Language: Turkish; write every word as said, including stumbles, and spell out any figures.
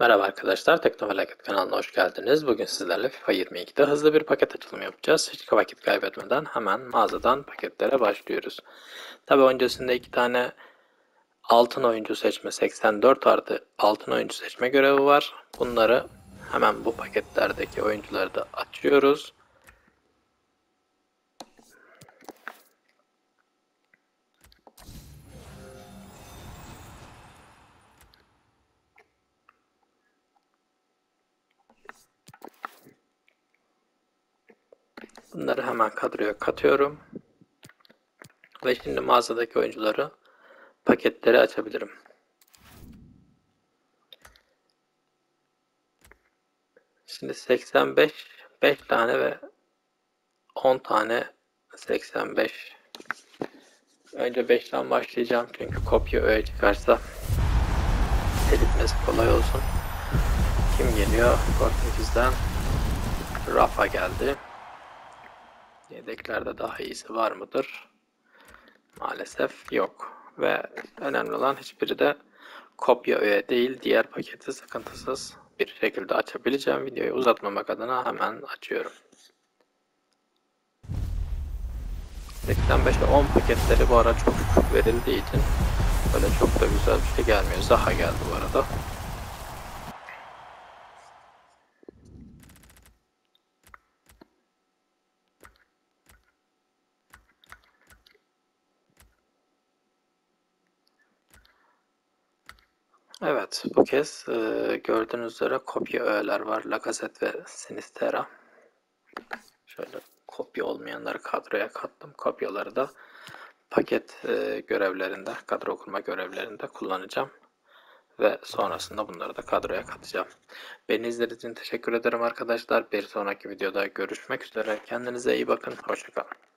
Merhaba arkadaşlar, Tekno Felaket kanalına hoş geldiniz. Bugün sizlerle FIFA yirmi iki'de hızlı bir paket açılımı yapacağız. Hiç vakit kaybetmeden hemen mağazadan paketlere başlıyoruz. Tabi öncesinde iki tane altın oyuncu seçme, seksen dört artı altın oyuncu seçme görevi var. Bunları hemen bu paketlerdeki oyuncuları da açıyoruz. Bunları hemen kadroya katıyorum. Ve şimdi mağazadaki oyuncuları paketleri açabilirim. Şimdi seksen beş, beş tane ve on tane seksen beş. Önce beşten başlayacağım çünkü kopya öyle çıkarsa eritmesi kolay olsun. Kim geliyor? Portekiz'den Rafa geldi. Yedeklerde daha iyisi var mıdır? Maalesef yok. Ve önemli olan hiçbiri de kopya öğe değil. Diğer paketi sıkıntısız bir şekilde açabileceğim. Videoyu uzatmamak adına hemen açıyorum. seksen beş'e on paketleri bu ara çok küçük verildiği için böyle çok da güzel bir şey gelmiyor. Zaha geldi bu arada. Evet, bu kez e, gördüğünüz üzere kopya öğeler var. Lacazette ve Sinistera. Şöyle kopya olmayanları kadroya kattım. Kopyaları da paket e, görevlerinde, kadro okuma görevlerinde kullanacağım. Ve sonrasında bunları da kadroya katacağım. Beni izlediğiniz için teşekkür ederim arkadaşlar. Bir sonraki videoda görüşmek üzere. Kendinize iyi bakın. Hoşçakalın.